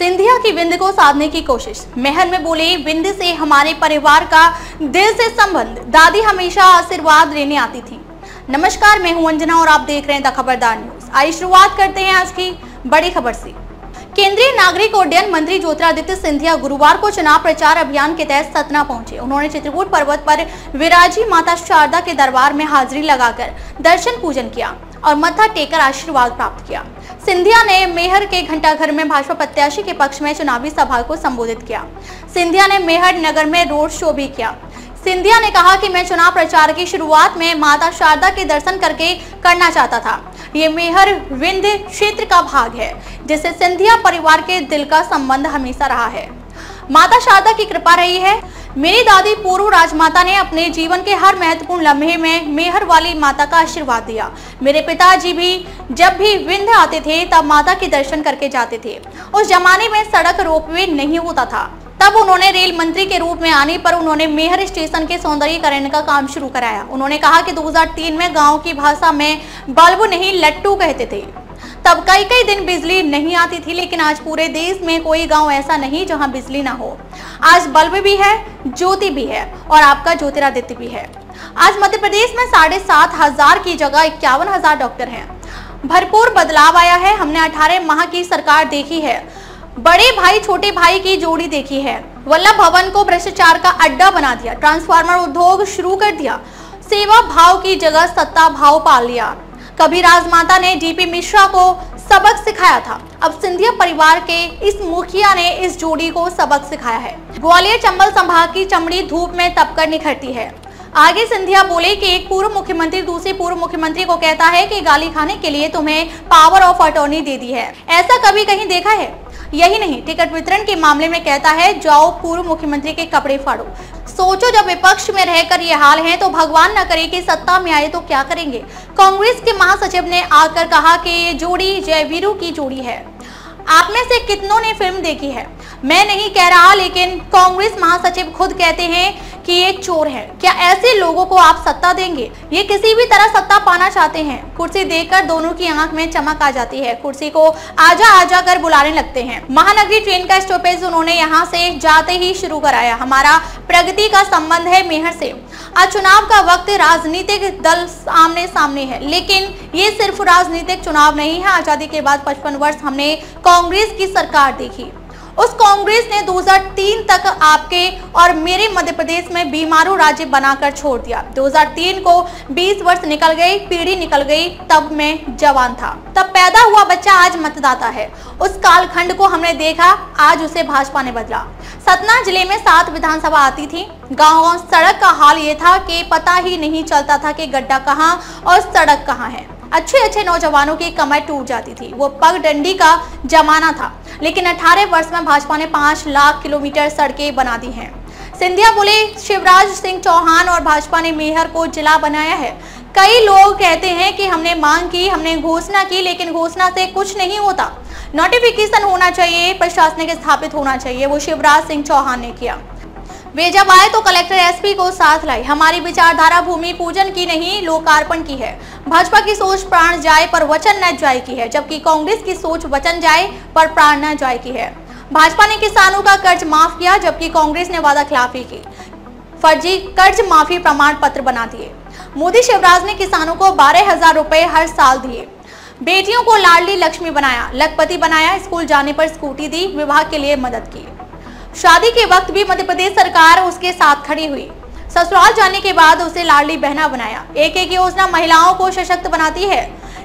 सिंधिया की विंध्य को साधने की कोशिश। महन में बोले, विंध्य से हमारे परिवार का दिल से संबंध, दादी हमेशा आशीर्वाद लेने आती थी। नमस्कार, मैं हूं अंजना और आप देख रहे हैं द खबरदार न्यूज़। आइए शुरुआत करते हैं आज की बड़ी खबर से। केंद्रीय नागरिक उड्डयन मंत्री ज्योतिरादित्य सिंधिया गुरुवार को चुनाव प्रचार अभियान के तहत सतना पहुंचे। उन्होंने चित्रकूट पर्वत पर विराजी माता शारदा के दरबार में हाजिरी लगाकर दर्शन पूजन किया और मत्था टेकर आशीर्वाद प्राप्त किया। सिंधिया ने मेहर के घंटाघर में भाजपा प्रत्याशी के पक्ष में चुनावी सभा को संबोधित किया। सिंधिया ने मेहर नगर में रोड शो भी किया। सिंधिया ने कहा कि मैं चुनाव प्रचार की शुरुआत में माता शारदा के दर्शन करना चाहता था। ये मेहर विंध्य क्षेत्र का भाग है, जिससे सिंधिया परिवार के दिल का संबंध हमेशा रहा है। माता शारदा की कृपा रही है। मेरी दादी पूर्व राजमाता ने अपने जीवन के हर महत्वपूर्ण लम्हे में मेहर वाली माता का आशीर्वाद दिया। मेरे पिताजी भी जब भी विंध्य आते थे तब माता के दर्शन करके जाते थे। उस जमाने में सड़क रोपवे नहीं होता था, तब उन्होंने रेल मंत्री के रूप में आने पर उन्होंने मेहर स्टेशन के सौंदर्यीकरण का काम शुरू कराया। उन्होंने कहा कि 2003 में गांव की भाषा में बल्ब नहीं लट्टू कहते थे। तब कई कई दिन बिजली नहीं आती थी, लेकिन आज पूरे देश में कोई गांव ऐसा नहीं जहां बिजली ना हो। आज बल्ब भी है, ज्योति भी है और आपका ज्योतिरादित्य भी है। आज मध्य प्रदेश में 7,500 की जगह 51,000 डॉक्टर हैं। भरपूर बदलाव आया है। हमने 18 माह की सरकार देखी है, बड़े भाई छोटे भाई की जोड़ी देखी है। वल्लभ भवन को भ्रष्टाचार का अड्डा बना दिया, ट्रांसफार्मर उद्योग शुरू कर दिया, सेवा भाव की जगह सत्ता भाव पाल लिया। कभी राजमाता ने DP मिश्रा को सबक सिखाया था, अब सिंधिया परिवार के इस मुखिया ने इस जोड़ी को सबक सिखाया है। ग्वालियर चंबल संभाग की चमड़ी धूप में तपकर निखरती है। आगे सिंधिया बोले कि एक पूर्व मुख्यमंत्री दूसरे पूर्व मुख्यमंत्री को कहता है कि गाली खाने के लिए तुम्हें पावर ऑफ अटॉर्नी दे दी है, ऐसा कभी कहीं देखा है? यही नहीं, टिकट वितरण के मामले में कहता है, जाओ पूर्व मुख्यमंत्री के कपड़े फाड़ो। सोचो, जब विपक्ष में रहकर ये हाल है तो भगवान न करे कि सत्ता में आए तो क्या करेंगे। कांग्रेस के महासचिव ने आकर कहा कि ये जोड़ी जयवीरू की जोड़ी है। आप में से कितनों ने फिल्म देखी है? मैं नहीं कह रहा, लेकिन कांग्रेस महासचिव खुद कहते हैं कि एक चोर है। क्या ऐसे लोगों को आप सत्ता देंगे? ये किसी भी तरह सत्ता पाना चाहते हैं। कुर्सी देखकर दोनों की आंख में चमक आ जाती है, कुर्सी को आजा आजा कर बुलाने लगते हैं। महानगरी ट्रेन का स्टॉपेज उन्होंने यहाँ से जाते ही शुरू कराया। हमारा प्रगति का संबंध है मेहर से। आज चुनाव का वक्त, राजनीतिक दल आमने सामने है, लेकिन ये सिर्फ राजनीतिक चुनाव नहीं है। आजादी के बाद 55 वर्ष हमने कांग्रेस की सरकार देखी। उस कांग्रेस ने 2003 तक आपके और मेरे मध्य प्रदेश में बीमारू राज्य बनाकर छोड़ दिया। 2003 को 20 वर्ष निकल गए, पीढ़ी निकल गई। तब मैं जवान था, तब पैदा हुआ बच्चा आज मतदाता है। उस कालखंड को हमने देखा, आज उसे भाजपा ने बदला। सतना जिले में 7 विधानसभा आती थी। गाँव सड़क का हाल ये था कि पता ही नहीं चलता था कि गड्ढा कहाँ और सड़क कहाँ है। अच्छे अच्छे नौजवानों की कमर टूट जाती थी, वो पगडंडी का जमाना था। लेकिन 18 वर्ष में भाजपा ने 5 लाख किलोमीटर सड़कें बना दी हैं। सिंधिया बोले, शिवराज सिंह चौहान और भाजपा ने मेहर को जिला बनाया है। कई लोग कहते हैं कि हमने मांग की, हमने घोषणा की, लेकिन घोषणा से कुछ नहीं होता। नोटिफिकेशन होना चाहिए, प्रशासनिक स्थापित होना चाहिए। वो शिवराज सिंह चौहान ने किया। वे जब आए तो कलेक्टर SP को साथ लाई। हमारी विचारधारा भूमि पूजन की नहीं, लोकार्पण की है। भाजपा की सोच प्राण जाए पर वचन न जाए की है, जबकि कांग्रेस की सोच वचन जाए पर प्राण न जाए की है। भाजपा ने किसानों का कर्ज माफ किया, जबकि कांग्रेस ने वादा खिलाफी की, फर्जी कर्ज माफी प्रमाण पत्र बना दिए। मोदी शिवराज ने किसानों को 12,000 रुपए हर साल दिए। बेटियों को लाडली लक्ष्मी बनाया, लखपति बनाया। स्कूल जाने पर स्कूटी दी, विवाह के लिए मदद की। शादी के वक्त भी मध्य प्रदेश सरकार उसके साथ खड़ी हुई। ससुराल जाने के बाद उसे लाडली बहना बनाया। एक एक योजना महिलाओं को सशक्त बनाती है।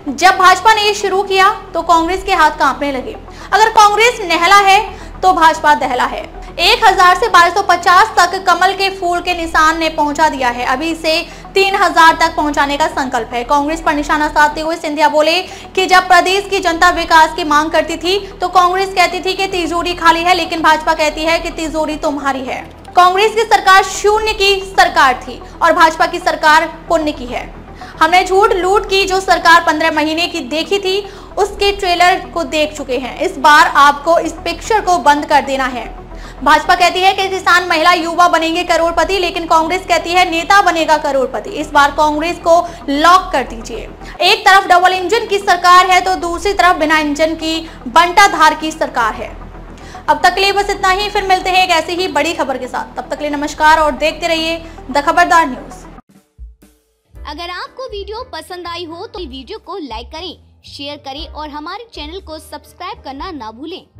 जब भाजपा ने ये शुरू किया तो कांग्रेस के हाथ कांपने लगे। अगर कांग्रेस नहला है तो भाजपा दहला है। 1000 से 1250 तक कमल के फूल के निशान ने पहुंचा दिया है। अभी इसे 3000 तक पहुंचाने का संकल्प है। कांग्रेस पर निशाना साधते हुए सिंधिया बोले कि जब प्रदेश की जनता विकास की मांग करती थी तो कांग्रेस कहती थी कि तिजोरी खाली है, लेकिन भाजपा कहती है कि तिजोरी तुम्हारी है। कांग्रेस की सरकार शून्य की सरकार थी और भाजपा की सरकार पुण्य की है। हमने झूठ लूट की जो सरकार 15 महीने की देखी थी, उसके ट्रेलर को देख चुके हैं। इस बार आपको इस पिक्चर को बंद कर देना है। भाजपा कहती है कि किसान महिला युवा बनेंगे करोड़पति, लेकिन कांग्रेस कहती है नेता बनेगा करोड़पति। इस बार कांग्रेस को लॉक कर दीजिए। एक तरफ डबल इंजन की सरकार है तो दूसरी तरफ बिना इंजन की बंटाधार की सरकार है। अब तक के लिए बस इतना ही, फिर मिलते हैं एक ऐसी ही बड़ी खबर के साथ। तब तक के लिए नमस्कार और देखते रहिए द खबरदार न्यूज़। अगर आपको वीडियो पसंद आई हो तो वीडियो को लाइक करें, शेयर करें और हमारे चैनल को सब्सक्राइब करना ना भूलें।